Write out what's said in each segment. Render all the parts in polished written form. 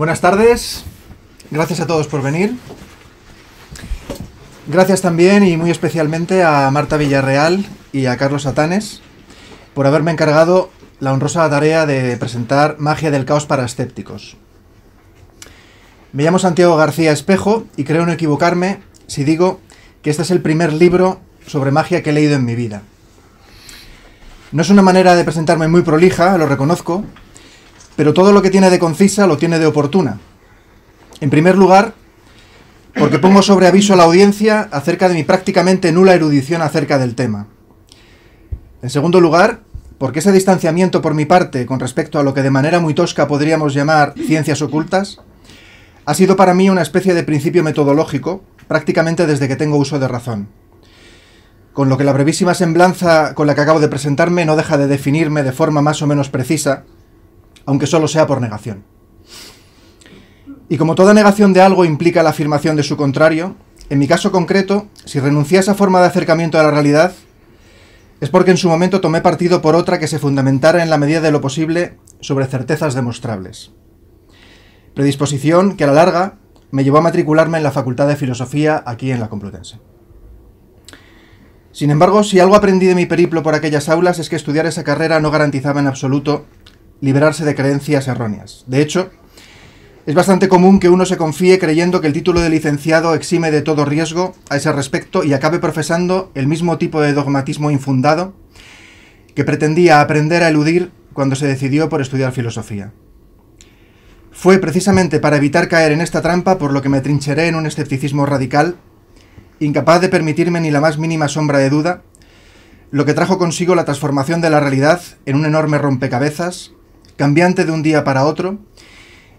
Buenas tardes, gracias a todos por venir. Gracias también y muy especialmente a Marta Villarreal y a Carlos Atanes por haberme encargado la honrosa tarea de presentar Magia del Caos para Escépticos. Me llamo Santiago García Espejo y creo no equivocarme si digo que este es el primer libro sobre magia que he leído en mi vida. No es una manera de presentarme muy prolija, lo reconozco, pero todo lo que tiene de concisa lo tiene de oportuna. En primer lugar, porque pongo sobre aviso a la audiencia acerca de mi prácticamente nula erudición acerca del tema. En segundo lugar, porque ese distanciamiento por mi parte con respecto a lo que de manera muy tosca podríamos llamar ciencias ocultas ha sido para mí una especie de principio metodológico prácticamente desde que tengo uso de razón. Con lo que la brevísima semblanza con la que acabo de presentarme no deja de definirme de forma más o menos precisa, aunque solo sea por negación. Y como toda negación de algo implica la afirmación de su contrario, en mi caso concreto, si renuncié a esa forma de acercamiento a la realidad, es porque en su momento tomé partido por otra que se fundamentara en la medida de lo posible sobre certezas demostrables. Predisposición que a la larga me llevó a matricularme en la Facultad de Filosofía aquí en la Complutense. Sin embargo, si algo aprendí de mi periplo por aquellas aulas es que estudiar esa carrera no garantizaba en absoluto liberarse de creencias erróneas. De hecho, es bastante común que uno se confíe creyendo que el título de licenciado exime de todo riesgo a ese respecto y acabe profesando el mismo tipo de dogmatismo infundado que pretendía aprender a eludir cuando se decidió por estudiar filosofía. Fue precisamente para evitar caer en esta trampa por lo que me trincheré en un escepticismo radical, incapaz de permitirme ni la más mínima sombra de duda, lo que trajo consigo la transformación de la realidad en un enorme rompecabezas, cambiante de un día para otro,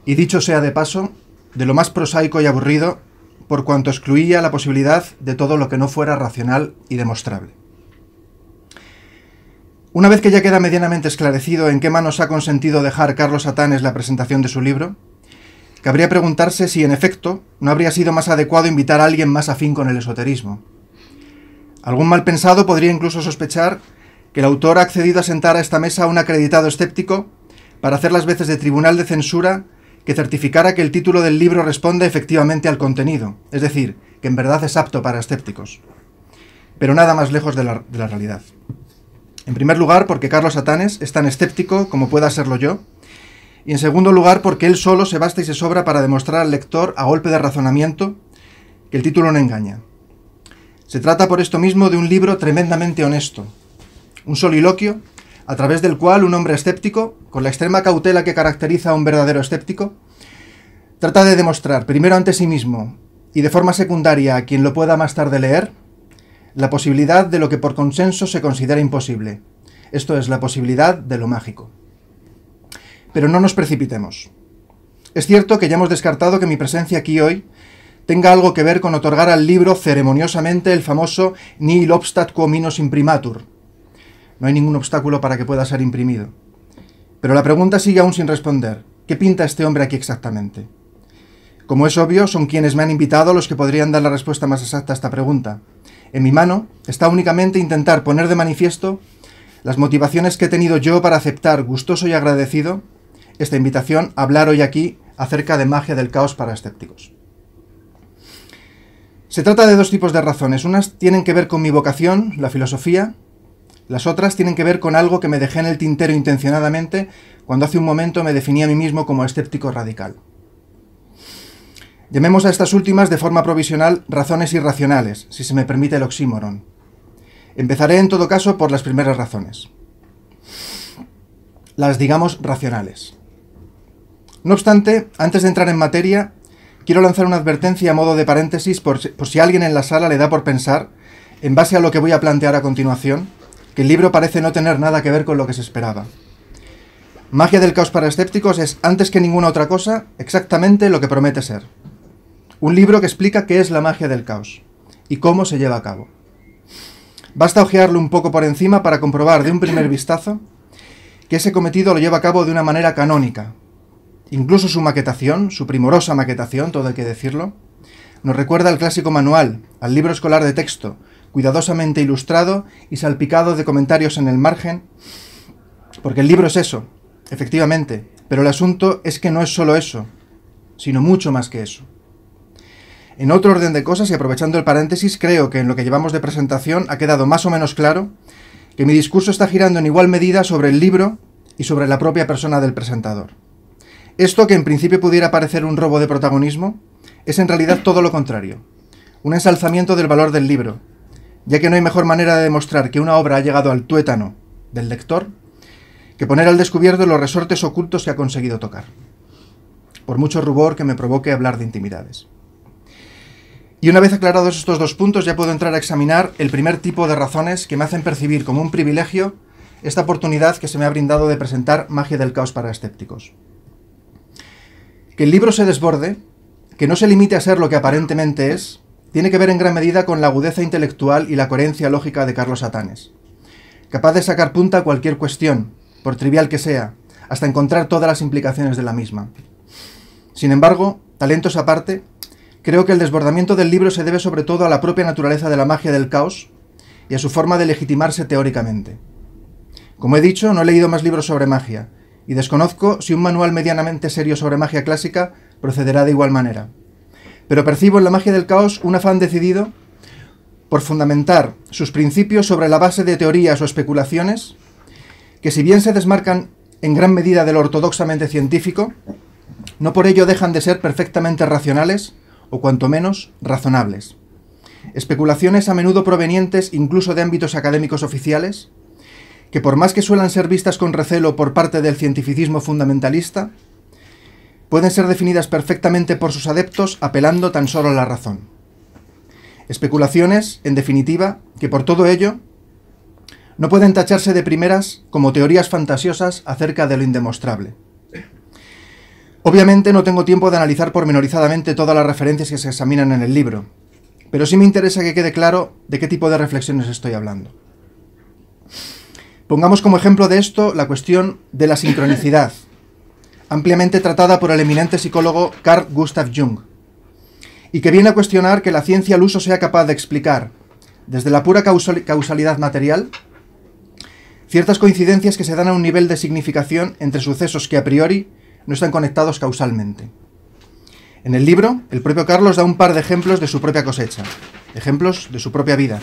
y dicho sea de paso, de lo más prosaico y aburrido, por cuanto excluía la posibilidad de todo lo que no fuera racional y demostrable. Una vez que ya queda medianamente esclarecido en qué manos ha consentido dejar Carlos Atanes la presentación de su libro, cabría preguntarse si, en efecto, no habría sido más adecuado invitar a alguien más afín con el esoterismo. Algún mal pensado podría incluso sospechar que el autor ha accedido a sentar a esta mesa a un acreditado escéptico para hacer las veces de tribunal de censura que certificara que el título del libro responde efectivamente al contenido, es decir, que en verdad es apto para escépticos. Pero nada más lejos de la realidad. En primer lugar, porque Carlos Atanes es tan escéptico como pueda serlo yo, y en segundo lugar, porque él solo se basta y se sobra para demostrar al lector, a golpe de razonamiento, que el título no engaña. Se trata por esto mismo de un libro tremendamente honesto, un soliloquio a través del cual un hombre escéptico, con la extrema cautela que caracteriza a un verdadero escéptico, trata de demostrar, primero ante sí mismo y de forma secundaria a quien lo pueda más tarde leer, la posibilidad de lo que por consenso se considera imposible, esto es, la posibilidad de lo mágico. Pero no nos precipitemos. Es cierto que ya hemos descartado que mi presencia aquí hoy tenga algo que ver con otorgar al libro ceremoniosamente el famoso nihil obstat quo minus imprimatur. No hay ningún obstáculo para que pueda ser imprimido. Pero la pregunta sigue aún sin responder. ¿Qué pinta este hombre aquí exactamente? Como es obvio, son quienes me han invitado los que podrían dar la respuesta más exacta a esta pregunta. En mi mano está únicamente intentar poner de manifiesto las motivaciones que he tenido yo para aceptar, gustoso y agradecido, esta invitación a hablar hoy aquí acerca de magia del caos para escépticos. Se trata de dos tipos de razones. Unas tienen que ver con mi vocación, la filosofía. Las otras tienen que ver con algo que me dejé en el tintero intencionadamente cuando hace un momento me definí a mí mismo como escéptico radical. Llamemos a estas últimas de forma provisional razones irracionales, si se me permite el oxímoron. Empezaré en todo caso por las primeras razones. Las digamos racionales. No obstante, antes de entrar en materia, quiero lanzar una advertencia a modo de paréntesis por si alguien en la sala le da por pensar, en base a lo que voy a plantear a continuación, que el libro parece no tener nada que ver con lo que se esperaba. Magia del caos para escépticos es, antes que ninguna otra cosa, exactamente lo que promete ser. Un libro que explica qué es la magia del caos y cómo se lleva a cabo. Basta ojearlo un poco por encima para comprobar de un primer vistazo que ese cometido lo lleva a cabo de una manera canónica. Incluso su maquetación, su primorosa maquetación, todo hay que decirlo, nos recuerda al clásico manual, al libro escolar de texto, cuidadosamente ilustrado y salpicado de comentarios en el margen, porque el libro es eso, efectivamente, pero el asunto es que no es solo eso, sino mucho más que eso. En otro orden de cosas, y aprovechando el paréntesis, creo que en lo que llevamos de presentación ha quedado más o menos claro que mi discurso está girando en igual medida sobre el libro y sobre la propia persona del presentador. Esto, que en principio pudiera parecer un robo de protagonismo, es en realidad todo lo contrario, un ensalzamiento del valor del libro, ya que no hay mejor manera de demostrar que una obra ha llegado al tuétano del lector que poner al descubierto los resortes ocultos que ha conseguido tocar, por mucho rubor que me provoque hablar de intimidades. Y una vez aclarados estos dos puntos, ya puedo entrar a examinar el primer tipo de razones que me hacen percibir como un privilegio esta oportunidad que se me ha brindado de presentar Magia del Caos para Escépticos. Que el libro se desborde, que no se limite a ser lo que aparentemente es, tiene que ver en gran medida con la agudeza intelectual y la coherencia lógica de Carlos Atanes, capaz de sacar punta a cualquier cuestión, por trivial que sea, hasta encontrar todas las implicaciones de la misma. Sin embargo, talentos aparte, creo que el desbordamiento del libro se debe sobre todo a la propia naturaleza de la magia del caos y a su forma de legitimarse teóricamente. Como he dicho, no he leído más libros sobre magia, y desconozco si un manual medianamente serio sobre magia clásica procederá de igual manera. Pero percibo en la magia del caos un afán decidido por fundamentar sus principios sobre la base de teorías o especulaciones que, si bien se desmarcan en gran medida de lo ortodoxamente científico, no por ello dejan de ser perfectamente racionales o cuanto menos razonables. Especulaciones a menudo provenientes incluso de ámbitos académicos oficiales, que por más que suelan ser vistas con recelo por parte del cientificismo fundamentalista, pueden ser definidas perfectamente por sus adeptos apelando tan solo a la razón. Especulaciones, en definitiva, que por todo ello no pueden tacharse de primeras como teorías fantasiosas acerca de lo indemostrable. Obviamente no tengo tiempo de analizar pormenorizadamente todas las referencias que se examinan en el libro, pero sí me interesa que quede claro de qué tipo de reflexiones estoy hablando. Pongamos como ejemplo de esto la cuestión de la sincronicidad, ampliamente tratada por el eminente psicólogo Carl Gustav Jung, y que viene a cuestionar que la ciencia al uso sea capaz de explicar, desde la pura causalidad material, ciertas coincidencias que se dan a un nivel de significación entre sucesos que a priori no están conectados causalmente. En el libro, el propio Carlos da un par de ejemplos de su propia cosecha, ejemplos de su propia vida.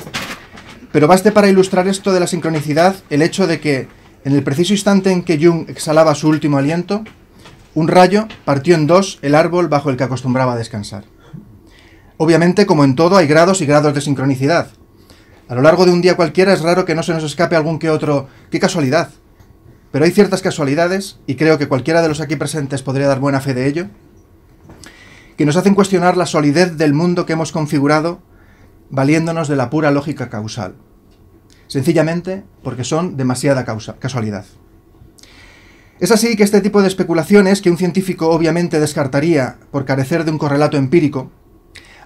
Pero baste para ilustrar esto de la sincronicidad el hecho de que, en el preciso instante en que Jung exhalaba su último aliento, un rayo partió en dos el árbol bajo el que acostumbraba a descansar. Obviamente, como en todo, hay grados y grados de sincronicidad. A lo largo de un día cualquiera es raro que no se nos escape algún que otro ¡qué casualidad! Pero hay ciertas casualidades, y creo que cualquiera de los aquí presentes podría dar buena fe de ello, que nos hacen cuestionar la solidez del mundo que hemos configurado valiéndonos de la pura lógica causal, sencillamente porque son demasiada casualidad. Es así que este tipo de especulaciones, que un científico obviamente descartaría por carecer de un correlato empírico,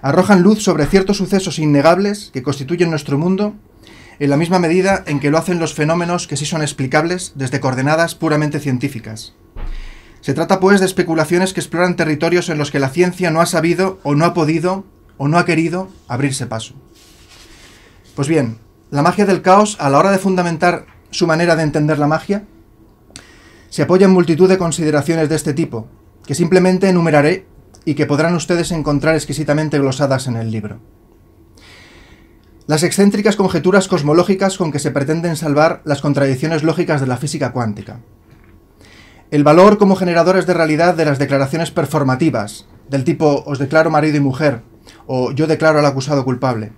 arrojan luz sobre ciertos sucesos innegables que constituyen nuestro mundo, en la misma medida en que lo hacen los fenómenos que sí son explicables desde coordenadas puramente científicas. Se trata, pues, de especulaciones que exploran territorios en los que la ciencia no ha sabido, o no ha podido, o no ha querido abrirse paso. Pues bien, la magia del caos, a la hora de fundamentar su manera de entender la magia, se apoya en multitud de consideraciones de este tipo, que simplemente enumeraré y que podrán ustedes encontrar exquisitamente glosadas en el libro. Las excéntricas conjeturas cosmológicas con que se pretenden salvar las contradicciones lógicas de la física cuántica. El valor como generadores de realidad de las declaraciones performativas, del tipo «os declaro marido y mujer» o «yo declaro al acusado culpable».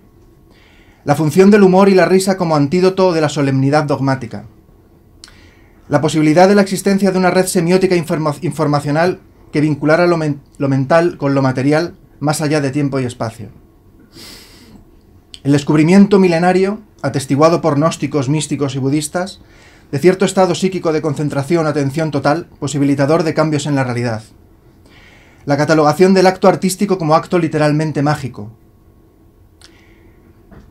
La función del humor y la risa como antídoto de la solemnidad dogmática. La posibilidad de la existencia de una red semiótica informacional que vinculara lo mental con lo material más allá de tiempo y espacio. El descubrimiento milenario, atestiguado por gnósticos, místicos y budistas, de cierto estado psíquico de concentración o atención total, posibilitador de cambios en la realidad. La catalogación del acto artístico como acto literalmente mágico.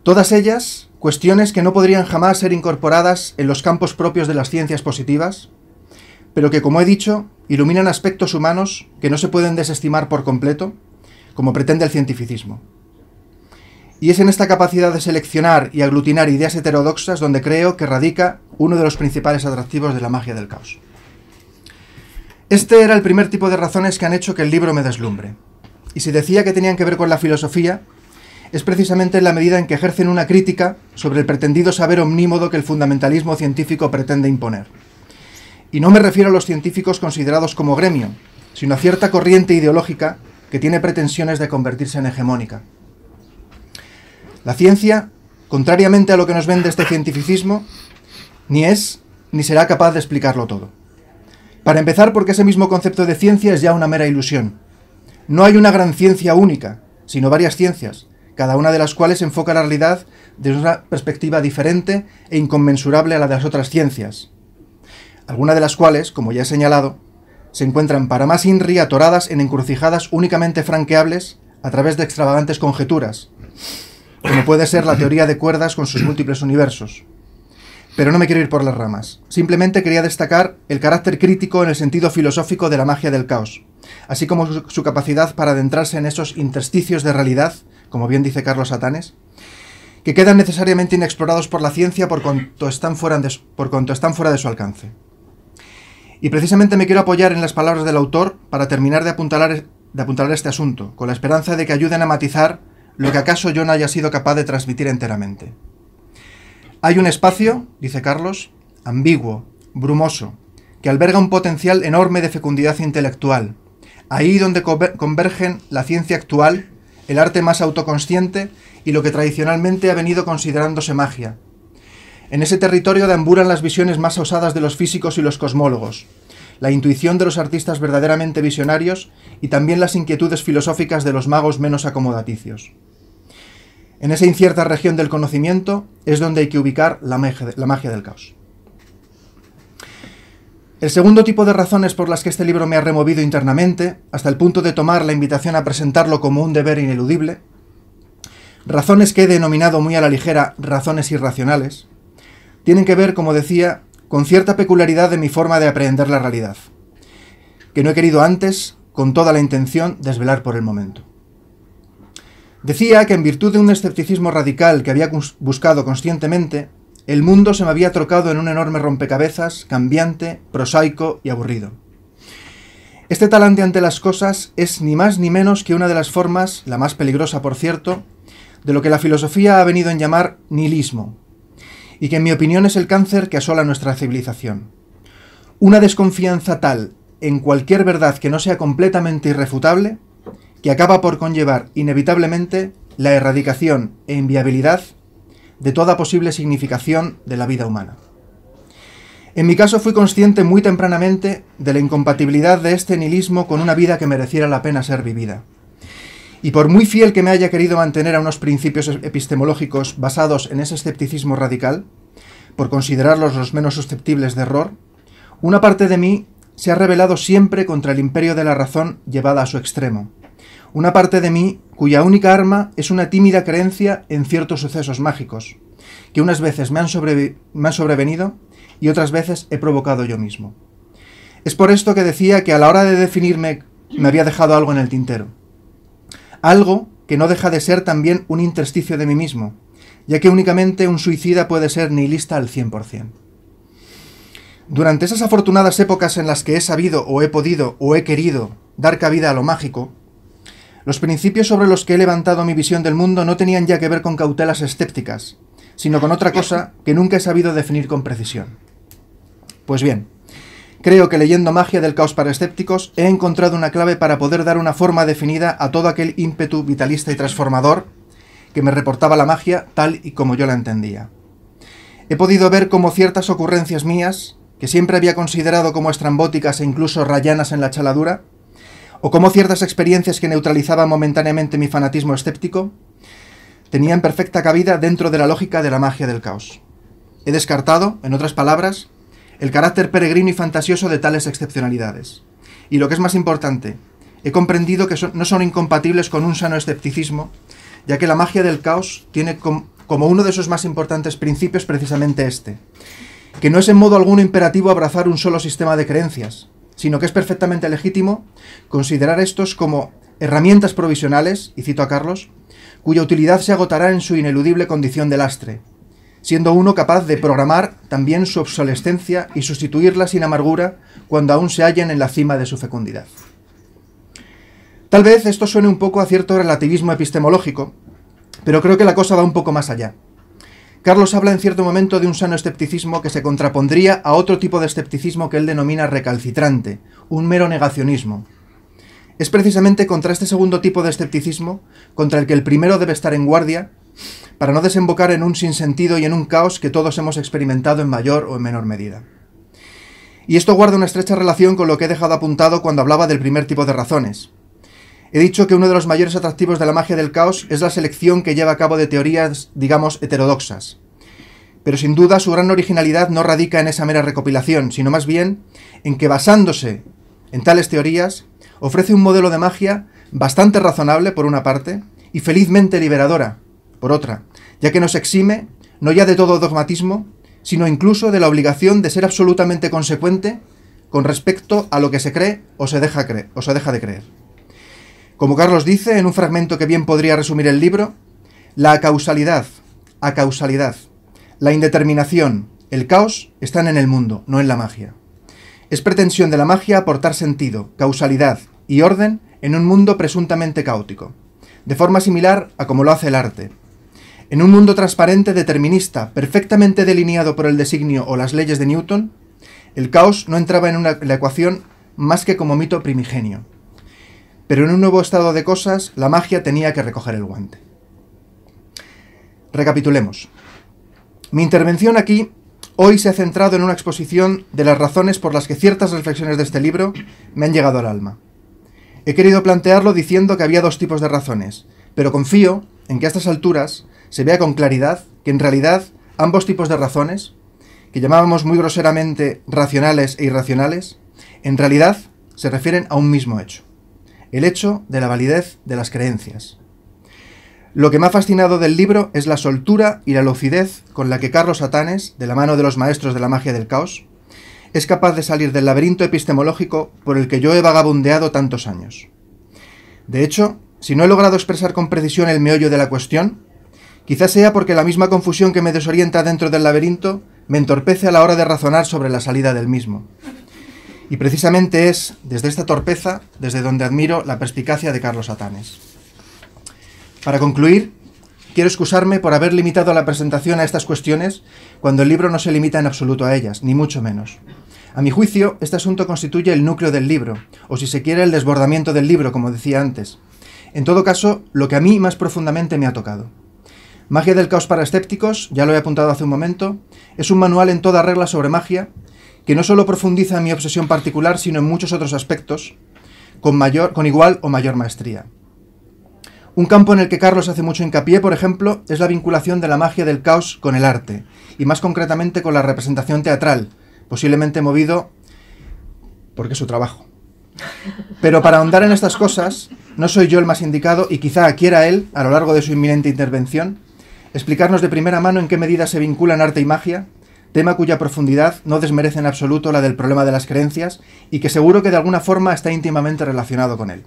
Todas ellas, cuestiones que no podrían jamás ser incorporadas en los campos propios de las ciencias positivas, pero que, como he dicho, iluminan aspectos humanos que no se pueden desestimar por completo, como pretende el cientificismo. Y es en esta capacidad de seleccionar y aglutinar ideas heterodoxas donde creo que radica uno de los principales atractivos de la magia del caos. Este era el primer tipo de razones que han hecho que el libro me deslumbre. Y si decía que tenían que ver con la filosofía, es precisamente en la medida en que ejercen una crítica sobre el pretendido saber omnímodo que el fundamentalismo científico pretende imponer. Y no me refiero a los científicos considerados como gremio, sino a cierta corriente ideológica que tiene pretensiones de convertirse en hegemónica. La ciencia, contrariamente a lo que nos vende este cientificismo, ni es ni será capaz de explicarlo todo. Para empezar, porque ese mismo concepto de ciencia es ya una mera ilusión. No hay una gran ciencia única, sino varias ciencias, cada una de las cuales enfoca la realidad desde una perspectiva diferente e inconmensurable a la de las otras ciencias, algunas de las cuales, como ya he señalado, se encuentran para más inri atoradas en encrucijadas únicamente franqueables a través de extravagantes conjeturas, como puede ser la teoría de cuerdas con sus múltiples universos. Pero no me quiero ir por las ramas. Simplemente quería destacar el carácter crítico en el sentido filosófico de la magia del caos, así como su capacidad para adentrarse en esos intersticios de realidad, como bien dice Carlos Atanes, que quedan necesariamente inexplorados por la ciencia por cuanto están fuera de su alcance. Y precisamente me quiero apoyar en las palabras del autor para terminar de apuntalar este asunto, con la esperanza de que ayuden a matizar lo que acaso yo no haya sido capaz de transmitir enteramente. Hay un espacio, dice Carlos, ambiguo, brumoso, que alberga un potencial enorme de fecundidad intelectual, ahí donde convergen la ciencia actual, el arte más autoconsciente y lo que tradicionalmente ha venido considerándose magia. En ese territorio deambulan las visiones más osadas de los físicos y los cosmólogos, la intuición de los artistas verdaderamente visionarios y también las inquietudes filosóficas de los magos menos acomodaticios. En esa incierta región del conocimiento es donde hay que ubicar la magia del caos. El segundo tipo de razones por las que este libro me ha removido internamente, hasta el punto de tomar la invitación a presentarlo como un deber ineludible, razones que he denominado muy a la ligera razones irracionales, tienen que ver, como decía, con cierta peculiaridad de mi forma de aprehender la realidad, que no he querido antes, con toda la intención, desvelar por el momento. Decía que en virtud de un escepticismo radical que había buscado conscientemente, el mundo se me había trocado en un enorme rompecabezas, cambiante, prosaico y aburrido. Este talante ante las cosas es ni más ni menos que una de las formas, la más peligrosa por cierto, de lo que la filosofía ha venido en llamar nihilismo, y que en mi opinión es el cáncer que asola nuestra civilización. Una desconfianza tal en cualquier verdad que no sea completamente irrefutable, que acaba por conllevar inevitablemente la erradicación e inviabilidad de toda posible significación de la vida humana. En mi caso fui consciente muy tempranamente de la incompatibilidad de este nihilismo con una vida que mereciera la pena ser vivida. Y por muy fiel que me haya querido mantener a unos principios epistemológicos basados en ese escepticismo radical, por considerarlos los menos susceptibles de error, una parte de mí se ha rebelado siempre contra el imperio de la razón llevada a su extremo. Una parte de mí cuya única arma es una tímida creencia en ciertos sucesos mágicos, que unas veces me han sobrevenido y otras veces he provocado yo mismo. Es por esto que decía que a la hora de definirme me había dejado algo en el tintero. Algo que no deja de ser también un intersticio de mí mismo, ya que únicamente un suicida puede ser nihilista al 100%. Durante esas afortunadas épocas en las que he sabido o he podido o he querido dar cabida a lo mágico, los principios sobre los que he levantado mi visión del mundo no tenían ya que ver con cautelas escépticas, sino con otra cosa que nunca he sabido definir con precisión. Pues bien, creo que leyendo Magia del Caos para Escépticos he encontrado una clave para poder dar una forma definida a todo aquel ímpetu vitalista y transformador que me reportaba la magia tal y como yo la entendía. He podido ver cómo ciertas ocurrencias mías, que siempre había considerado como estrambóticas e incluso rayanas en la chaladura, o como ciertas experiencias que neutralizaban momentáneamente mi fanatismo escéptico, tenían perfecta cabida dentro de la lógica de la magia del caos. He descartado, en otras palabras, el carácter peregrino y fantasioso de tales excepcionalidades. Y lo que es más importante, he comprendido que no son incompatibles con un sano escepticismo, ya que la magia del caos tiene como uno de sus más importantes principios precisamente este, que no es en modo alguno imperativo abrazar un solo sistema de creencias, sino que es perfectamente legítimo considerar estos como herramientas provisionales, y cito a Carlos, cuya utilidad se agotará en su ineludible condición de lastre, siendo uno capaz de programar también su obsolescencia y sustituirla sin amargura cuando aún se hallan en la cima de su fecundidad. Tal vez esto suene un poco a cierto relativismo epistemológico, pero creo que la cosa va un poco más allá. Carlos habla en cierto momento de un sano escepticismo que se contrapondría a otro tipo de escepticismo que él denomina recalcitrante, un mero negacionismo. Es precisamente contra este segundo tipo de escepticismo contra el que el primero debe estar en guardia para no desembocar en un sinsentido y en un caos que todos hemos experimentado en mayor o en menor medida. Y esto guarda una estrecha relación con lo que he dejado apuntado cuando hablaba del primer tipo de razones. He dicho que uno de los mayores atractivos de la magia del caos es la selección que lleva a cabo de teorías, digamos, heterodoxas. Pero sin duda su gran originalidad no radica en esa mera recopilación, sino más bien en que basándose en tales teorías, ofrece un modelo de magia bastante razonable, por una parte, y felizmente liberadora, por otra, ya que nos exime, no ya de todo dogmatismo, sino incluso de la obligación de ser absolutamente consecuente con respecto a lo que se cree o se deja de creer. Como Carlos dice, en un fragmento que bien podría resumir el libro, la acausalidad, la indeterminación, el caos, están en el mundo, no en la magia. Es pretensión de la magia aportar sentido, causalidad y orden en un mundo presuntamente caótico, de forma similar a como lo hace el arte. En un mundo transparente, determinista, perfectamente delineado por el designio o las leyes de Newton, el caos no entraba en la ecuación más que como mito primigenio. Pero en un nuevo estado de cosas, la magia tenía que recoger el guante. Recapitulemos. Mi intervención aquí, hoy, se ha centrado en una exposición de las razones por las que ciertas reflexiones de este libro me han llegado al alma. He querido plantearlo diciendo que había dos tipos de razones, pero confío en que a estas alturas se vea con claridad que en realidad ambos tipos de razones, que llamábamos muy groseramente racionales e irracionales, en realidad se refieren a un mismo hecho. El hecho de la validez de las creencias. Lo que me ha fascinado del libro es la soltura y la lucidez con la que Carlos Atanes, de la mano de los maestros de la magia del caos, es capaz de salir del laberinto epistemológico por el que yo he vagabundeado tantos años. De hecho, si no he logrado expresar con precisión el meollo de la cuestión, quizás sea porque la misma confusión que me desorienta dentro del laberinto me entorpece a la hora de razonar sobre la salida del mismo. Y precisamente es desde esta torpeza desde donde admiro la perspicacia de Carlos Atanes. Para concluir, quiero excusarme por haber limitado la presentación a estas cuestiones cuando el libro no se limita en absoluto a ellas, ni mucho menos. A mi juicio, este asunto constituye el núcleo del libro, o si se quiere, el desbordamiento del libro, como decía antes. En todo caso, lo que a mí más profundamente me ha tocado. Magia del caos para escépticos, ya lo he apuntado hace un momento, es un manual en toda regla sobre magia, que no solo profundiza en mi obsesión particular, sino en muchos otros aspectos, con igual o mayor maestría. Un campo en el que Carlos hace mucho hincapié, por ejemplo, es la vinculación de la magia del caos con el arte, y más concretamente con la representación teatral, posiblemente movido porque es su trabajo. Pero para ahondar en estas cosas, no soy yo el más indicado, y quizá quiera él, a lo largo de su inminente intervención, explicarnos de primera mano en qué medida se vinculan arte y magia, tema cuya profundidad no desmerece en absoluto la del problema de las creencias y que seguro que de alguna forma está íntimamente relacionado con él.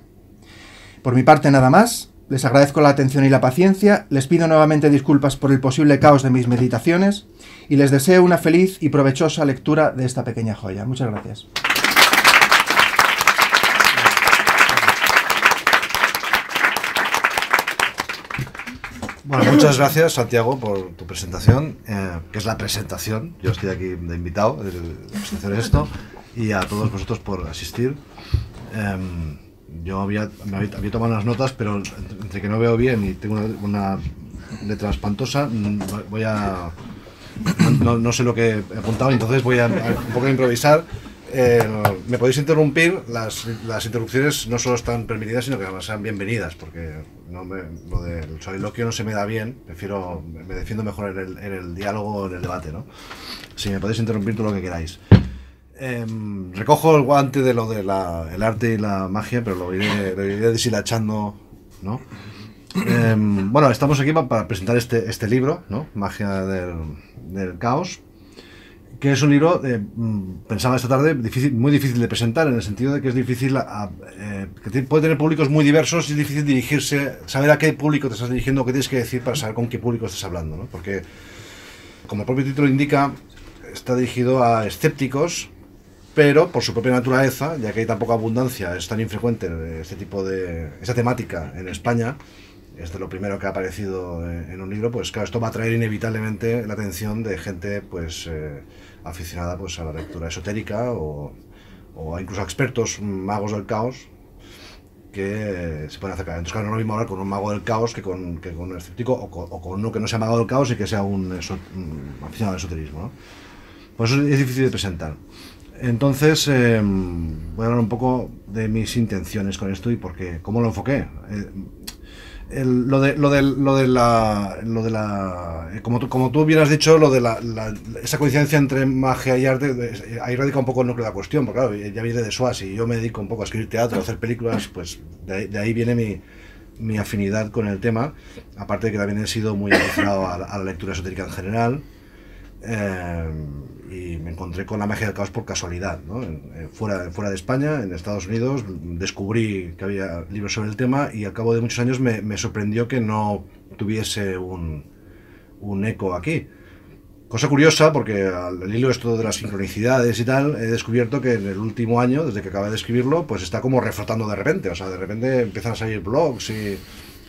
Por mi parte nada más, les agradezco la atención y la paciencia, les pido nuevamente disculpas por el posible caos de mis meditaciones y les deseo una feliz y provechosa lectura de esta pequeña joya. Muchas gracias. Bueno, muchas gracias, Santiago, por tu presentación, que es la presentación, yo estoy aquí de invitado, a hacer esto, y a todos vosotros por asistir. Yo había tomado unas notas, pero entre que no veo bien y tengo una letra espantosa, voy a... No sé lo que he apuntado, entonces voy a un poco improvisar. Me podéis interrumpir, las interrupciones no solo están permitidas, sino que además sean bienvenidas, porque lo del soliloquio no se me da bien, prefiero, me defiendo mejor en el diálogo, en el debate, ¿no? Si me podéis interrumpir todo lo que queráis. Recojo el guante de lo del arte y la magia, pero lo iré deshilachando, ¿no? Bueno, estamos aquí para presentar este libro, ¿no? Magia del caos, que es un libro, pensaba esta tarde, muy difícil de presentar, en el sentido de que es difícil, que puede tener públicos muy diversos y es difícil dirigirse, saber a qué público te estás dirigiendo, qué tienes que decir para saber con qué público estás hablando, ¿no? Porque como el propio título indica, está dirigido a escépticos, pero por su propia naturaleza, ya que hay tan poca abundancia, es tan infrecuente este tipo de esta temática en España, es de lo primero que ha aparecido en un libro, pues claro, esto va a atraer inevitablemente la atención de gente pues aficionada pues a la lectura esotérica o incluso a expertos magos del caos que se pueden acercar. Entonces claro, no es lo mismo hablar con un mago del caos que con un escéptico o con uno que no sea mago del caos y que sea un aficionado al esoterismo, ¿no? Por eso es difícil de presentar. Entonces, voy a hablar un poco de mis intenciones con esto y porque cómo lo enfoqué. Como tú bien has dicho, esa coincidencia entre magia y arte, ahí radica un poco el núcleo de la cuestión, porque claro, ya viene de Soas y yo me dedico un poco a escribir teatro, a hacer películas, pues de ahí viene mi afinidad con el tema, aparte de que también he sido muy aficionado a la lectura esotérica en general. Y me encontré con la magia del caos por casualidad, ¿no? Fuera de España, en Estados Unidos, descubrí que había libros sobre el tema y al cabo de muchos años me sorprendió que no tuviese un eco aquí. Cosa curiosa, porque al hilo esto de las sincronicidades y tal, he descubierto que en el último año, desde que acabé de escribirlo, pues está como reflotando de repente, o sea, de repente empiezan a salir blogs y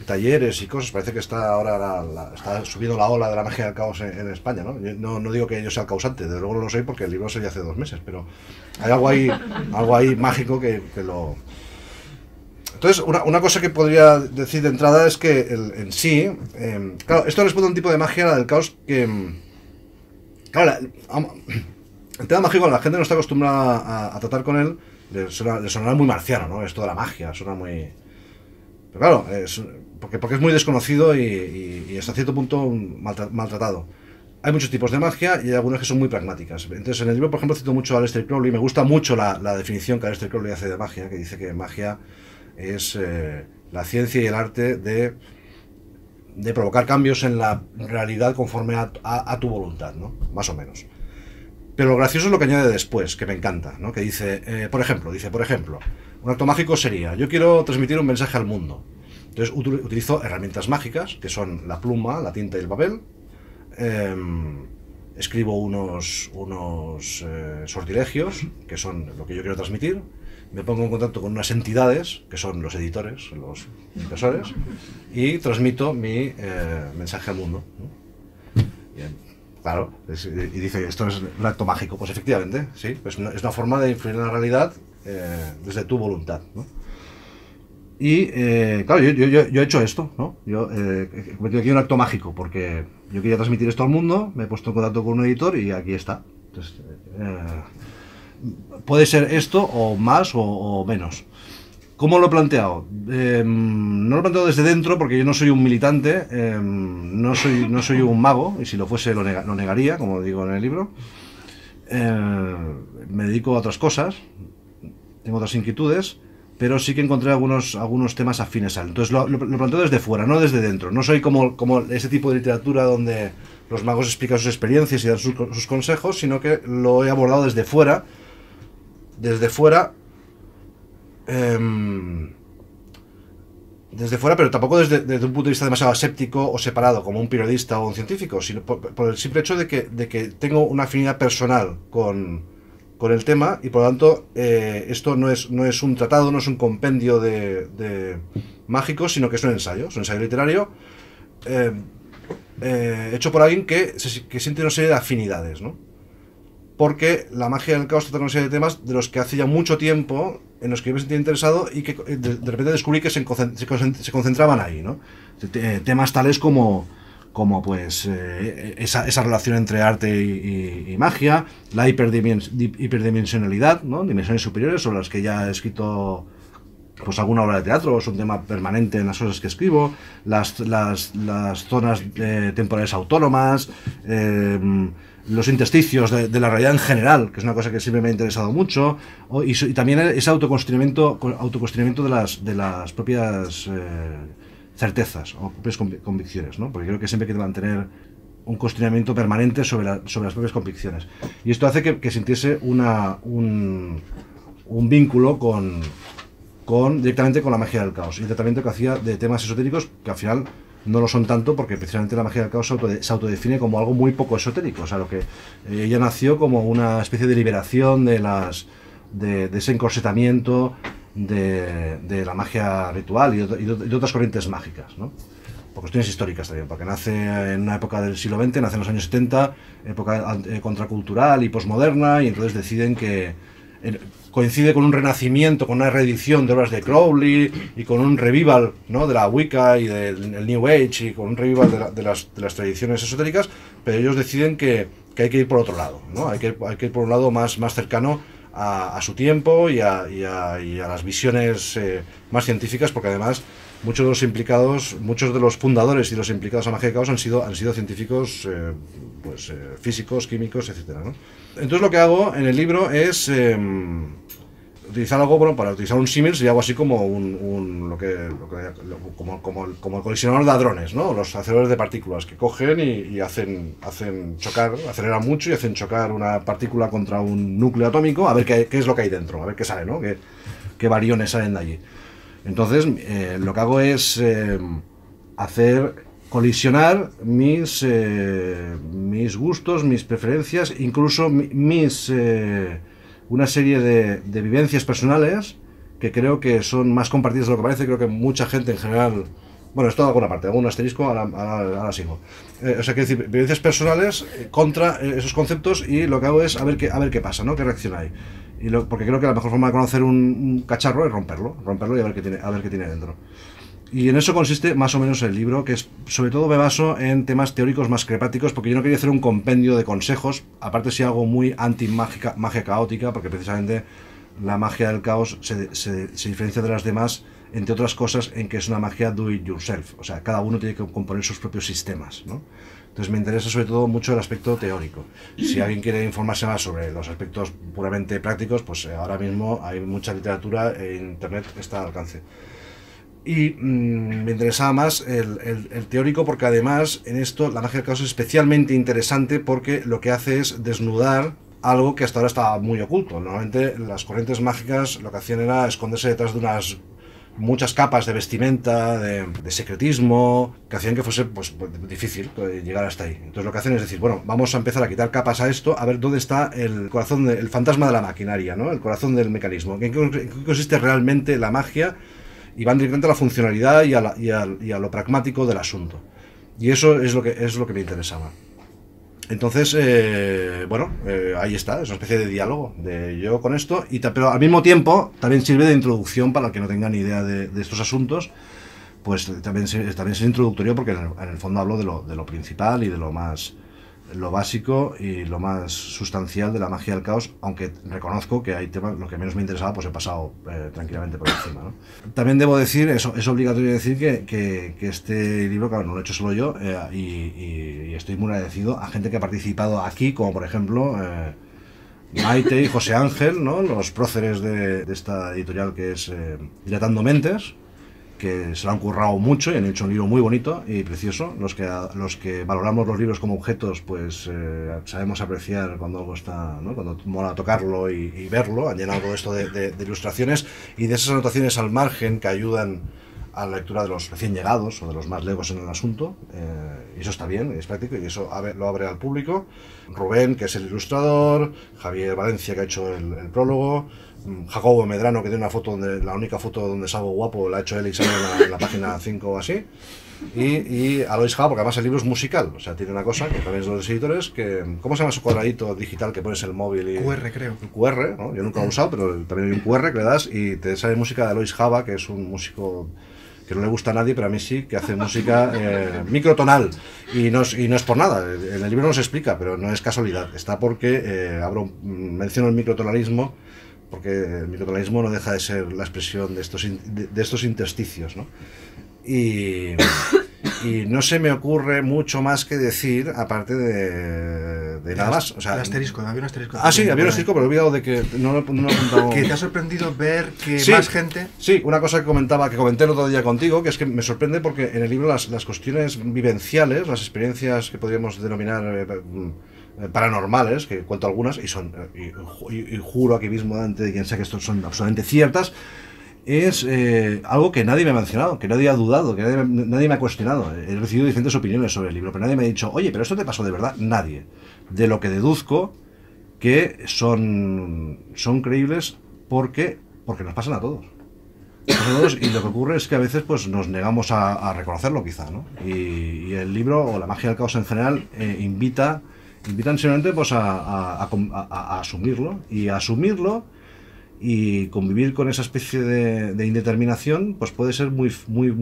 talleres y cosas, parece que está ahora está subiendo la ola de la magia del caos en España, ¿no? Yo no digo que yo sea el causante, desde luego no lo soy porque el libro salió hace 2 meses, pero hay algo ahí mágico que lo... Entonces, una cosa que podría decir de entrada es que claro, esto responde a un tipo de magia, la del caos, que... Claro, el tema mágico la gente no está acostumbrada a tratar con él, le sonará muy marciano, ¿no? Esto de la magia, suena muy... Pero claro, porque es muy desconocido y hasta cierto punto maltratado. Hay muchos tipos de magia y hay algunas que son muy pragmáticas. Entonces, en el libro, por ejemplo, cito mucho a Aleister Crowley. Me gusta mucho la definición que Aleister Crowley hace de magia, que dice que magia es la ciencia y el arte de provocar cambios en la realidad conforme a tu voluntad, ¿no? Más o menos. Pero lo gracioso es lo que añade después, que me encanta, ¿no? Que dice, por ejemplo, un acto mágico sería, yo quiero transmitir un mensaje al mundo. Entonces utilizo herramientas mágicas, que son la pluma, la tinta y el papel. Escribo unos sortilegios, que son lo que yo quiero transmitir. Me pongo en contacto con unas entidades, que son los editores, los impresores, y transmito mi mensaje al mundo, ¿no? Bien. Claro, y dice, esto es un acto mágico, pues efectivamente, sí, pues es una forma de influir en la realidad desde tu voluntad, ¿no? Y, claro, yo he hecho esto, ¿no? Yo he cometido aquí un acto mágico, porque yo quería transmitir esto al mundo, me he puesto en contacto con un editor y aquí está. Entonces, puede ser esto, o más, o menos. ¿Cómo lo he planteado? No lo he planteado desde dentro porque yo no soy un militante, no soy un mago, y si lo fuese lo negaría, como digo en el libro. Me dedico a otras cosas, tengo otras inquietudes, pero sí que encontré algunos temas afines a él. Entonces lo planteo desde fuera, no desde dentro. No soy como ese tipo de literatura donde los magos explican sus experiencias y dan sus consejos, sino que lo he abordado desde fuera, pero tampoco desde un punto de vista demasiado aséptico o separado, como un periodista o un científico, sino por el simple hecho de que tengo una afinidad personal con el tema y por lo tanto esto no es un tratado, no es un compendio de mágicos, sino que es un ensayo literario hecho por alguien que siente una serie de afinidades, ¿no? Porque la magia del caos trata una serie de temas de los que hace ya mucho tiempo en los que yo me sentía interesado y que de repente descubrí que se concentraban ahí, ¿no? Temas tales como pues esa relación entre arte y magia, la hiperdimensionalidad, ¿no? Dimensiones superiores sobre las que ya he escrito pues alguna obra de teatro, es un tema permanente en las cosas que escribo, las zonas temporales autónomas, los intersticios de la realidad en general, que es una cosa que siempre me ha interesado mucho, y también ese autocuestionamiento de las propias certezas o propias convicciones, ¿no? Porque creo que siempre hay que mantener un cuestionamiento permanente sobre las propias convicciones. Y esto hace que sintiese un vínculo directamente con la magia del caos y el tratamiento que hacía de temas esotéricos que al final no lo son tanto porque precisamente la magia del caos se autodefine como algo muy poco esotérico, o sea, lo que ella nació como una especie de liberación de ese encorsetamiento de la magia ritual y de otras corrientes mágicas, ¿no? Por cuestiones históricas también, porque nace en una época del siglo XX, nace en los años 70, época contracultural y posmoderna, y entonces deciden que coincide con un renacimiento, con una reedición de obras de Crowley y con un revival, ¿no?, de la Wicca y del New Age, y con un revival de las tradiciones esotéricas, pero ellos deciden que hay que ir por otro lado, ¿no? Hay que ir por un lado más cercano a su tiempo y a las visiones más científicas, porque además muchos de los fundadores y los implicados en la magia del caos han sido científicos, físicos, químicos, etcétera, ¿no? Entonces lo que hago en el libro es utilizar un símil, sería algo así como como el colisionador de hadrones, ¿no? Los aceleradores de partículas que cogen y hacen chocar, aceleran mucho y hacen chocar una partícula contra un núcleo atómico, a ver qué es lo que hay dentro, a ver qué sale, ¿no? Qué variones salen de allí. Entonces lo que hago es colisionar mis gustos, mis preferencias, incluso una serie de vivencias personales que creo que son más compartidas de lo que parece. Creo que mucha gente en general... Bueno, esto de alguna parte, algún asterisco, ahora sigo. O sea, quiero decir, vivencias personales contra esos conceptos, y lo que hago es a ver qué pasa, ¿no? ¿Qué reacción hay? Porque creo que la mejor forma de conocer un cacharro es romperlo y a ver qué tiene dentro. Y en eso consiste más o menos el libro, que es, sobre todo me baso en temas teóricos más crepáticos, porque yo no quería hacer un compendio de consejos, aparte si hago muy anti-mágica, magia caótica, porque precisamente la magia del caos se diferencia de las demás, entre otras cosas, en que es una magia do it yourself, o sea, cada uno tiene que componer sus propios sistemas, ¿no? Entonces me interesa sobre todo mucho el aspecto teórico. Si alguien quiere informarse más sobre los aspectos puramente prácticos, pues ahora mismo hay mucha literatura e internet está al alcance. Y me interesaba más el teórico, porque además en esto la magia del caos es especialmente interesante, porque lo que hace es desnudar algo que hasta ahora estaba muy oculto. Normalmente las corrientes mágicas lo que hacían era esconderse detrás de muchas capas de vestimenta, de secretismo, que hacían que fuese difícil llegar hasta ahí. Entonces lo que hacen es decir, bueno, vamos a empezar a quitar capas a esto, a ver dónde está el corazón, el fantasma de la maquinaria, ¿no? El corazón del mecanismo. ¿En qué consiste realmente la magia? Y van directamente a la funcionalidad y a lo pragmático del asunto. Y eso es lo que me interesaba. Entonces, ahí está, es una especie de diálogo de yo con esto, pero al mismo tiempo también sirve de introducción para el que no tenga ni idea de estos asuntos. Pues también es introductorio, porque en el fondo hablo de lo principal y de lo básico y lo más sustancial de la magia del caos, aunque reconozco que hay temas, lo que menos me interesaba, pues he pasado tranquilamente por encima, ¿no? También debo decir, es obligatorio decir que este libro, claro, no lo he hecho solo yo, y estoy muy agradecido a gente que ha participado aquí, como por ejemplo Maite y José Ángel, ¿no? Los próceres de esta editorial, que es Dilatando Mentes, que se lo han currado mucho y han hecho un libro muy bonito y precioso. Los que valoramos los libros como objetos, pues sabemos apreciar cuando algo está, ¿no?, cuando mola tocarlo y verlo. Han llenado esto de ilustraciones y de esas anotaciones al margen que ayudan a la lectura de los recién llegados o de los más legos en el asunto. Eso está bien, es práctico y eso lo abre al público. Rubén, que es el ilustrador, Javier Valencia, que ha hecho el prólogo, Jacobo Medrano, que tiene una foto la única foto donde salgo guapo la ha hecho él y sale en la página 5 o así, y Alois Hava, porque además el libro es musical, o sea, tiene una cosa que también es de los editores, que ¿cómo se llama su cuadradito digital que pones el móvil? QR, creo. QR, ¿no? Yo nunca lo he usado, pero también hay un QR que le das y te sale música de Alois Hava, que es un músico que no le gusta a nadie, pero a mí sí, que hace música microtonal, y no es por nada. En el libro no se explica, pero no es casualidad, está porque menciono el microtonalismo, porque el microtonalismo no deja de ser la expresión de estos intersticios, ¿no? Y no se me ocurre mucho más que decir, aparte de nada más. O sea, el asterisco, había un asterisco. Ah, sí, había un asterisco, pero he olvidado de que no lo he contado. ¿Que te ha sorprendido ver que sí, más gente...? Sí, una cosa que comenté el otro día contigo, que es que me sorprende porque en el libro las cuestiones vivenciales, las experiencias que podríamos denominar... paranormales, que cuento algunas y juro aquí mismo, antes de quien sea, que estos son absolutamente ciertas, es algo que nadie me ha mencionado, que nadie ha dudado, que nadie me ha cuestionado. He recibido diferentes opiniones sobre el libro, pero nadie me ha dicho, oye, pero esto te pasó de verdad. Nadie. De lo que deduzco que son creíbles porque nos pasan a todos. Y lo que ocurre es que a veces pues nos negamos a reconocerlo quizá, ¿no? Y el libro o la magia del caos en general invitan simplemente pues a asumirlo y convivir con esa especie de indeterminación pues puede ser muy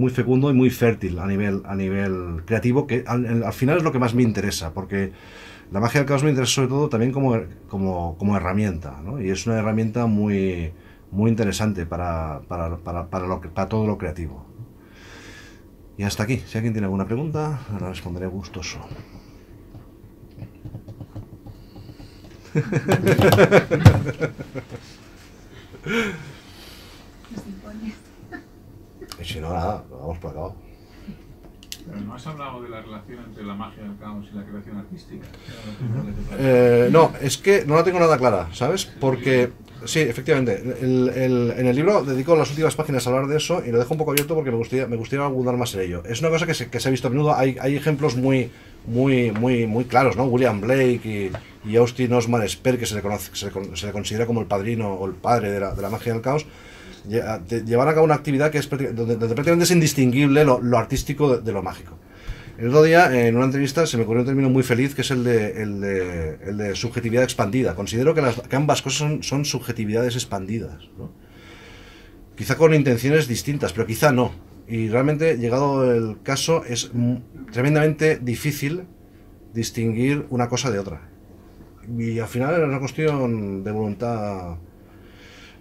fecundo y muy fértil a nivel creativo, que al final es lo que más me interesa, porque la magia del caos me interesa sobre todo también como herramienta, ¿no? Y es una herramienta muy interesante para todo lo creativo. Y hasta aquí. Si alguien tiene alguna pregunta, la responderé gustoso. Y si no, nada, vamos por acá. Pero no has hablado de la relación entre la magia del caos y la creación artística. No, es que no la tengo nada clara, ¿sabes? Porque, sí, efectivamente, en el libro dedico las últimas páginas a hablar de eso y lo dejo un poco abierto porque me gustaría abundar más en ello. Es una cosa que se ha visto a menudo, hay ejemplos muy claros, ¿no? William Blake y Austin Osman Spare, que se le considera como el padrino o el padre de la magia del caos, llevar a cabo una actividad que es donde prácticamente es indistinguible lo artístico de lo mágico. El otro día, en una entrevista, se me ocurrió un término muy feliz, que es el de subjetividad expandida. Considero que ambas cosas son subjetividades expandidas, ¿no? Quizá con intenciones distintas, pero quizá no. Y realmente, llegado el caso, es tremendamente difícil distinguir una cosa de otra. Y al final era una cuestión de voluntad.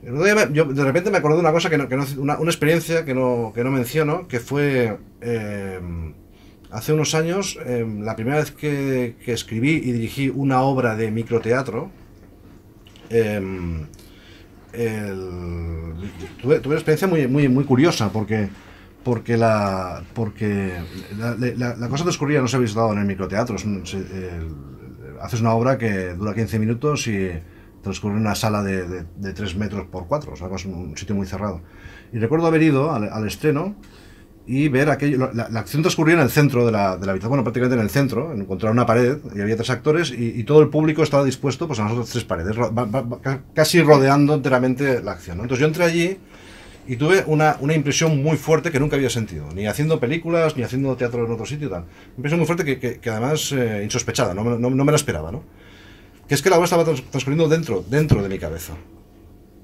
Yo de repente me acordé de una cosa una experiencia que no menciono, que fue hace unos años, la primera vez que escribí y dirigí una obra de microteatro. Tuve una experiencia muy curiosa porque la cosa transcurría, no se habéis dado en el microteatro. Haces una obra que dura 15 minutos y transcurre en una sala de 3 metros por 4, o sea, es un sitio muy cerrado. Y recuerdo haber ido al estreno y ver aquello. La acción transcurría en el centro de la habitación, bueno, prácticamente en el centro, encontrar una pared, y había 3 actores, y todo el público estaba dispuesto pues a las otras 3 paredes, casi rodeando enteramente la acción, ¿no? Entonces yo entré allí y tuve una impresión muy fuerte que nunca había sentido, ni haciendo películas, ni haciendo teatro en otro sitio y tal. Una impresión muy fuerte que además insospechada, no me la esperaba, ¿no? Que es que la obra estaba transcurriendo dentro de mi cabeza.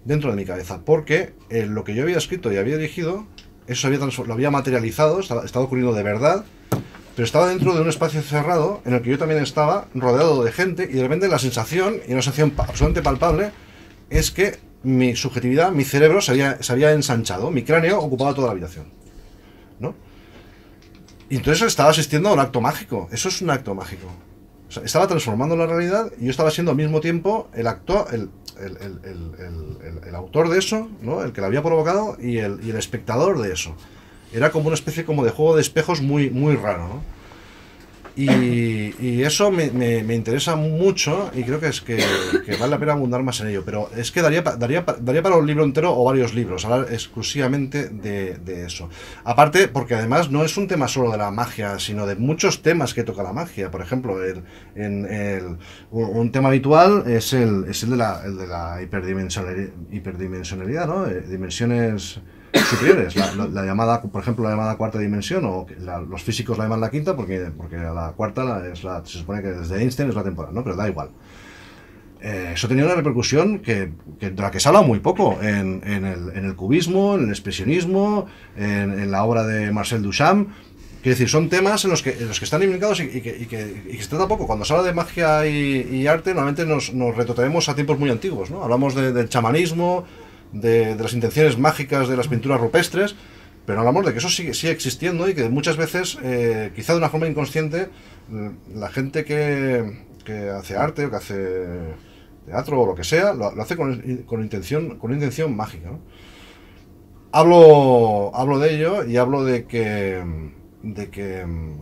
Dentro de mi cabeza, porque lo que yo había escrito y había dirigido, eso lo había materializado, estaba ocurriendo de verdad, pero estaba dentro de un espacio cerrado en el que yo también estaba rodeado de gente, y de repente la sensación, y una sensación absolutamente palpable, es que mi subjetividad, mi cerebro se había ensanchado, mi cráneo ocupaba toda la habitación, ¿no? Y entonces estaba asistiendo a un acto mágico. Eso es un acto mágico. O sea, estaba transformando la realidad y yo estaba siendo al mismo tiempo el autor de eso, ¿no? El que la había provocado y el espectador de eso. Era como una especie como de juego de espejos muy raro, ¿no? Y eso me interesa mucho y creo que es que vale la pena abundar más en ello. Pero es que daría para un libro entero o varios libros, hablar exclusivamente de eso. Aparte, porque además no es un tema solo de la magia, sino de muchos temas que toca la magia. Por ejemplo, un tema habitual es el de la hiperdimensionalidad, ¿no? Dimensiones superiores, la llamada, por ejemplo, la llamada cuarta dimensión, o los físicos la llaman la quinta porque la cuarta se supone que desde Einstein es la temporal, ¿no? Pero da igual. Eso tenía una repercusión de la que se habla muy poco en el cubismo, en el expresionismo, en la obra de Marcel Duchamp. Quiero decir, son temas en los que están implicados y que se trata poco. Cuando se habla de magia y arte, normalmente nos retrotraemos a tiempos muy antiguos, ¿no? Hablamos del chamanismo, de las intenciones mágicas de las pinturas rupestres, pero hablamos de que eso sigue existiendo y que muchas veces, quizá de una forma inconsciente, la gente que hace arte o que hace teatro o lo que sea, lo hace con intención mágica, ¿no? Hablo de ello y hablo de que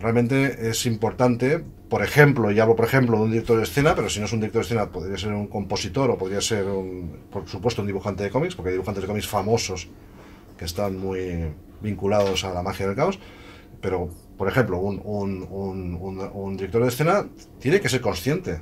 realmente es importante. Por ejemplo, y hablo por ejemplo de un director de escena, pero si no es un director de escena podría ser un compositor o podría ser, por supuesto, un dibujante de cómics, porque hay dibujantes de cómics famosos que están muy vinculados a la magia del caos, pero, por ejemplo, un director de escena tiene que ser consciente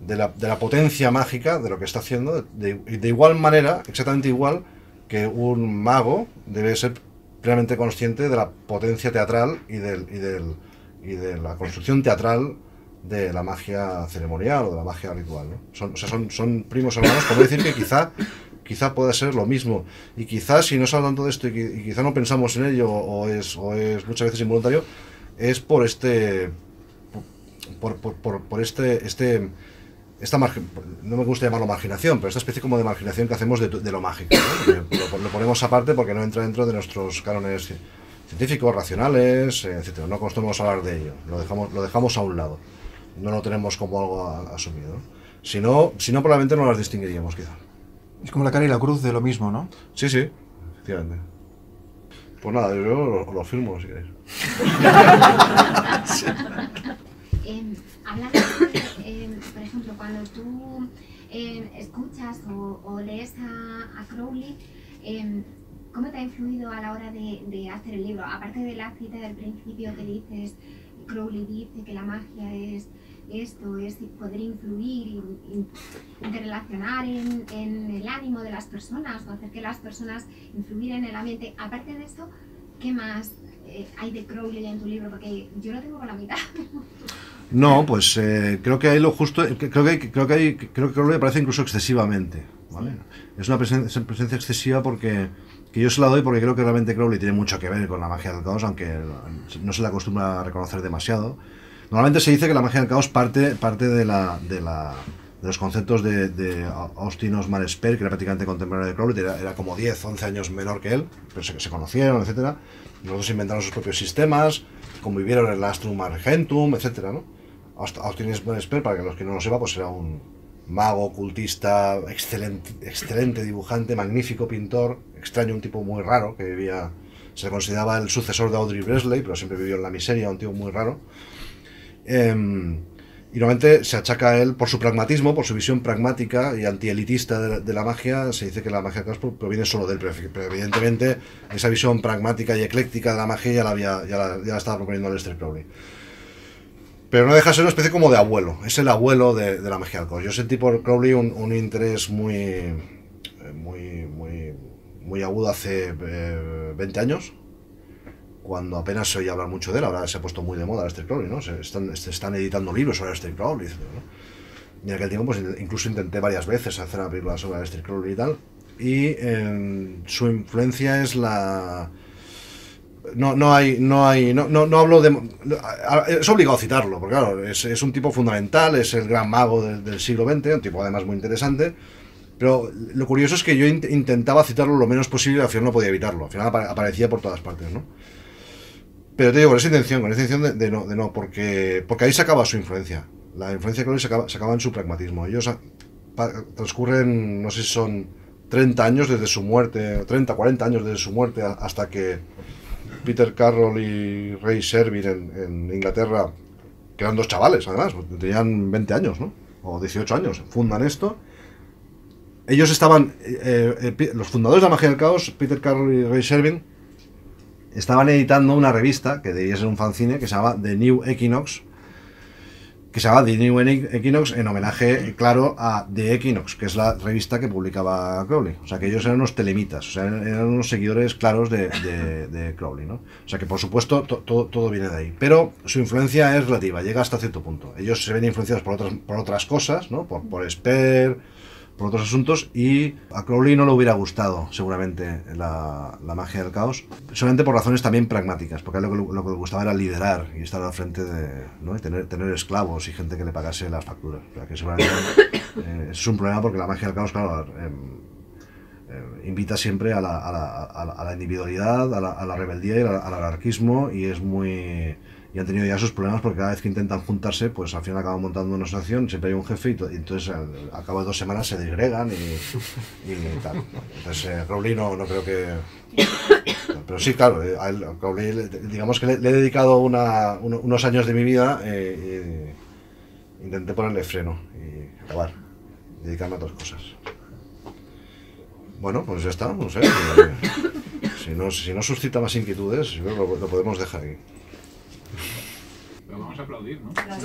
de la potencia mágica de lo que está haciendo, de igual manera, exactamente igual, que un mago debe ser plenamente consciente de la potencia teatral y de la construcción teatral de la magia ceremonial o de la magia ritual, ¿no? Son primos hermanos, como decir que quizá pueda ser lo mismo, y quizá si no se habla tanto de esto y quizá no pensamos en ello, o es muchas veces involuntario, es por esta no me gusta llamarlo marginación, pero esta especie como de marginación que hacemos de lo mágico, ¿no? Lo ponemos aparte porque no entra dentro de nuestros cánones científicos, racionales, etcétera. No acostumbramos a hablar de ello, lo dejamos a un lado, no lo tenemos como algo asumido, ¿no? Si no probablemente no las distinguiríamos quizá. Es como la cara y la cruz de lo mismo, ¿no? Sí, sí, efectivamente. Pues nada, yo lo firmo si queréis. Sí. Hablando, por ejemplo, cuando tú escuchas o lees a Crowley, ¿cómo te ha influido a la hora de hacer el libro? Aparte de la cita del principio que dices, Crowley dice que la magia es esto, es poder influir y interrelacionar en el ánimo de las personas o hacer que las personas influyan en el ambiente. Aparte de eso, ¿qué más hay de Crowley en tu libro? Porque yo lo tengo con la mitad. No, pues creo que hay lo justo. Creo que Crowley aparece incluso excesivamente, ¿vale? Sí. Es una presencia excesiva porque que yo se la doy porque creo que realmente Crowley tiene mucho que ver con la magia del caos, aunque no se la acostumbra a reconocer demasiado. Normalmente se dice que la magia del caos parte de los conceptos de Austin Osman Spare, que era prácticamente contemporáneo de Crowley, era como 10, 11 años menor que él, pero se conocieron, etc. Los dos inventaron sus propios sistemas, convivieron en el Astrum Argentum, etc., ¿no? Austin Osman Spare, para que los que no lo sepa, pues era un mago, ocultista, excelente dibujante, magnífico pintor, extraño, un tipo muy raro, que vivía, se consideraba el sucesor de Audrey Breslay, pero siempre vivió en la miseria, un tío muy raro. Y normalmente se achaca a él por su pragmatismo, por su visión pragmática y antielitista de la magia. Se dice que la magia proviene solo de él, pero evidentemente esa visión pragmática y ecléctica de la magia ya la estaba proponiendo Aleister Crowley. Pero no deja de ser una especie como de abuelo, es el abuelo de la magia del caos. Yo sentí por Crowley un interés muy agudo hace 20 años. Cuando apenas se oye hablar mucho de él, ahora se ha puesto muy de moda Aleister Crowley, ¿no? Se están editando libros sobre Aleister Crowley, ¿no? Y en aquel tiempo, pues, incluso intenté varias veces hacer una película sobre Aleister Crowley y tal. Y su influencia es la... No hablo de... Es obligado citarlo, porque claro, es un tipo fundamental, es el gran mago del siglo XX, un tipo además muy interesante. Pero lo curioso es que yo intentaba citarlo lo menos posible y al final no podía evitarlo. Al final aparecía por todas partes, ¿no? Pero te digo, con esa intención de no, porque ahí se acaba su influencia. La influencia de Crowley se acaba en su pragmatismo. Ellos transcurren, no sé si son 30 años desde su muerte, 30, 40 años desde su muerte, hasta que Peter Carroll y Ray Sherwin en Inglaterra, que eran dos chavales además, tenían 20 años, ¿no? O 18 años, fundan esto. Ellos estaban, los fundadores de la magia del caos, Peter Carroll y Ray Sherwin, estaban editando una revista, que debía ser un fanzine, que se llamaba The New Equinox, en homenaje, claro, a The Equinox, que es la revista que publicaba Crowley. O sea, que ellos eran unos telemitas, o sea, eran unos seguidores claros de Crowley, ¿no? O sea, que por supuesto todo viene de ahí. Pero su influencia es relativa, llega hasta cierto punto. Ellos se ven influenciados por otras cosas, ¿no? Por Spare, por otros asuntos, y a Crowley no le hubiera gustado seguramente la magia del caos, solamente por razones también pragmáticas, porque a él lo que le gustaba era liderar y estar al frente de, ¿no? Y tener esclavos y gente que le pagase las facturas. O sea, que seguramente es un problema, porque la magia del caos, claro, invita siempre a la individualidad, a la rebeldía y al anarquismo, y es muy... Y han tenido ya sus problemas, porque cada vez que intentan juntarse, pues al final acaban montando una asociación, siempre hay un jefe, y entonces al cabo de 2 semanas se disgregan y tal. Entonces Crowley no creo que... Pero sí, claro, a Crowley, digamos que le he dedicado unos años de mi vida, y intenté ponerle freno y acabar, dedicarme a otras cosas. Bueno, pues ya está, no sé. Si no suscita más inquietudes, lo podemos dejar aquí. Pero vamos a aplaudir, ¿no? Ya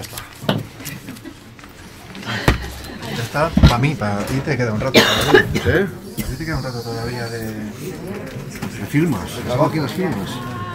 está. Ya está, para mí, para ti te queda un rato todavía. ¿Sí? A ti te queda un rato todavía de filmas. ¿Aquí los filmas?